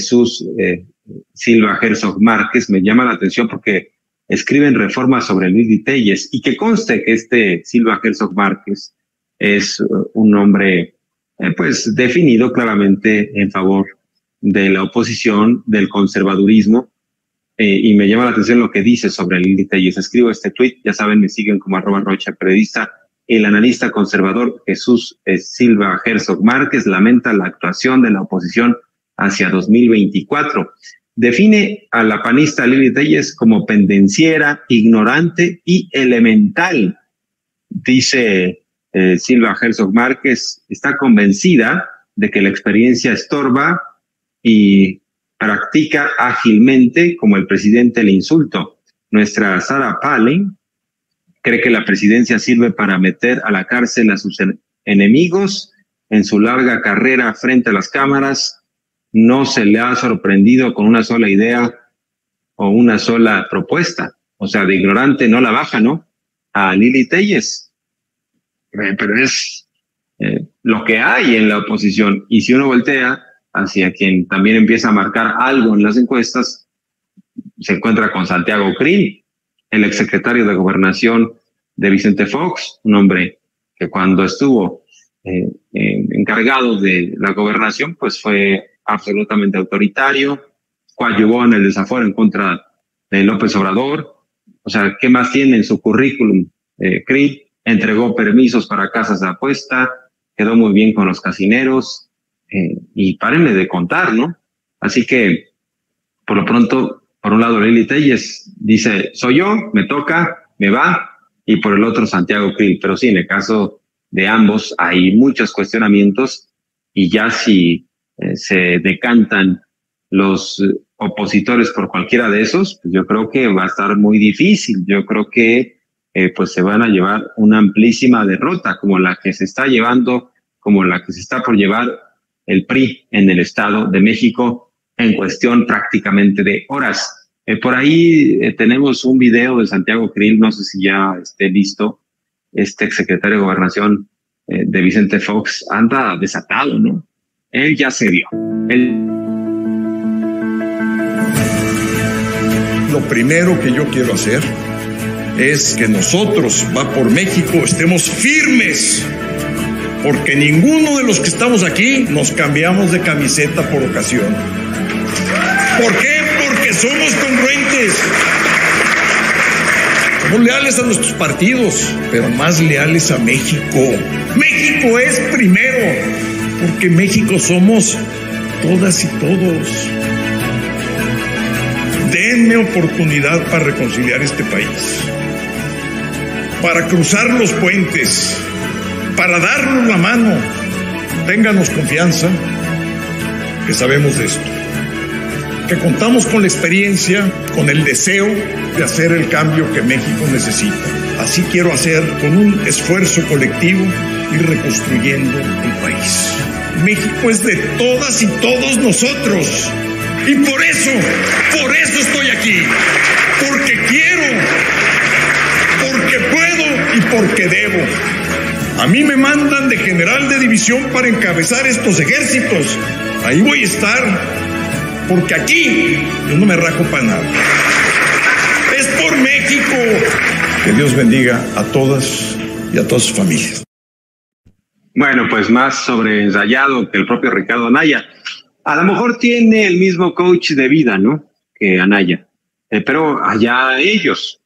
Jesús Silva Herzog Márquez, me llama la atención porque escriben reformas sobre Luis Diteyes, y que conste que este Silva Herzog Márquez es un hombre pues definido claramente en favor de la oposición, del conservadurismo, y me llama la atención lo que dice sobre Lilly Téllez. Escribo este tweet, ya saben, me siguen como @rochaperiodista. El analista conservador Jesús Silva Herzog Márquez lamenta la actuación de la oposición hacia 2024. Define a la panista Lilly Téllez como pendenciera, ignorante y elemental. Dice Silva Herzog Márquez, está convencida de que la experiencia estorba y practica ágilmente como el presidente el insulto. Nuestra Sara Palin cree que la presidencia sirve para meter a la cárcel a sus enemigos. En su larga carrera frente a las cámaras, no se le ha sorprendido con una sola idea o una sola propuesta. O sea, de ignorante no la baja, ¿no? A Lilly Téllez. Pero es lo que hay en la oposición. Y si uno voltea hacia quien también empieza a marcar algo en las encuestas, se encuentra con Santiago Creel, el exsecretario de Gobernación de Vicente Fox, un hombre que cuando estuvo encargado de la gobernación, pues fue absolutamente autoritario, coadyuvó en el desafuero en contra de López Obrador. O sea, ¿qué más tiene en su currículum? Creel entregó permisos para casas de apuesta, quedó muy bien con los casineros, y párenle de contar, ¿no? Así que, por lo pronto, por un lado Lilly Téllez dice, soy yo, me toca, me va, y por el otro Santiago Creel. Pero sí, en el caso de ambos hay muchos cuestionamientos, y ya si se decantan los opositores por cualquiera de esos, pues yo creo que va a estar muy difícil. Yo creo que pues se van a llevar una amplísima derrota, como la que se está llevando, como la que se está por llevar el PRI en el Estado de México en cuestión prácticamente de horas. Por ahí tenemos un video de Santiago Creel, no sé si ya esté listo. Este exsecretario de Gobernación de Vicente Fox anda desatado, ¿no? Él ya se dio. Lo primero que yo quiero hacer es que nosotros, Va por México, estemos firmes, porque ninguno de los que estamos aquí nos cambiamos de camiseta por ocasión. ¿Por qué? Porque somos congruentes. Somos leales a nuestros partidos, pero más leales a México. México es primero, porque México somos todas y todos. Denme oportunidad para reconciliar este país, para cruzar los puentes, para darnos la mano. Ténganos confianza, que sabemos de esto, que contamos con la experiencia, con el deseo de hacer el cambio que México necesita. Así quiero hacer, con un esfuerzo colectivo, ir reconstruyendo el país. México es de todas y todos nosotros, y por eso estoy aquí, porque quiero, porque puedo y porque debo. A mí me mandan de general de división para encabezar estos ejércitos. Ahí voy a estar, porque aquí yo no me rajo para nada. ¡Es por México! Que Dios bendiga a todas y a todas sus familias. Bueno, pues más sobre ensayado que el propio Ricardo Anaya. A lo mejor tiene el mismo coach de vida, ¿no?, que Anaya. Pero allá ellos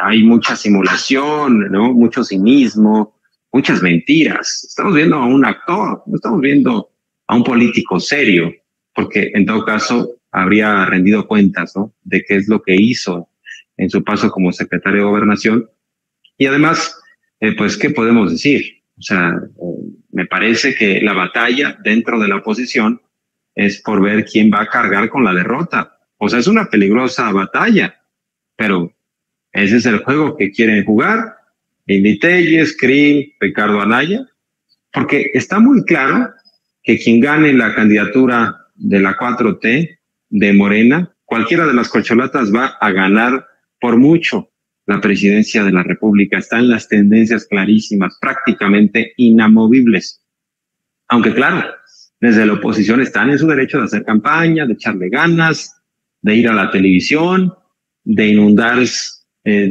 hay mucha simulación, ¿no?, mucho cinismo, muchas mentiras. Estamos viendo a un actor, no estamos viendo a un político serio, porque en todo caso habría rendido cuentas, ¿no?, de qué es lo que hizo en su paso como secretario de Gobernación. Y además, pues, ¿qué podemos decir? O sea, me parece que la batalla dentro de la oposición es por ver quién va a cargar con la derrota. O sea, es una peligrosa batalla, pero ese es el juego que quieren jugar Lilly Téllez, Creel, Ricardo Anaya, porque está muy claro que quien gane la candidatura de la 4T, de Morena, cualquiera de las corcholatas va a ganar por mucho la presidencia de la República. Están las tendencias clarísimas, prácticamente inamovibles. Aunque claro, desde la oposición están en su derecho de hacer campaña, de echarle ganas, de ir a la televisión, de inundar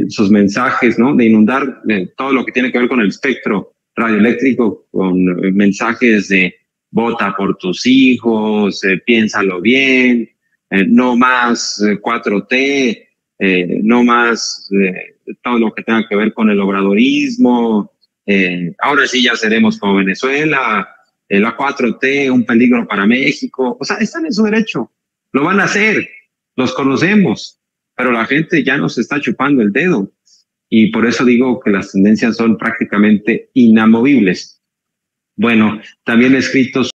sus mensajes, ¿no? De inundar todo lo que tiene que ver con el espectro radioeléctrico, con mensajes de vota por tus hijos, piénsalo bien, no más 4T, no más todo lo que tenga que ver con el obradorismo, ahora sí ya seremos como Venezuela, la 4T, un peligro para México. O sea, están en su derecho, lo van a hacer, los conocemos, pero la gente ya nos está chupando el dedo y por eso digo que las tendencias son prácticamente inamovibles. Bueno, también escritos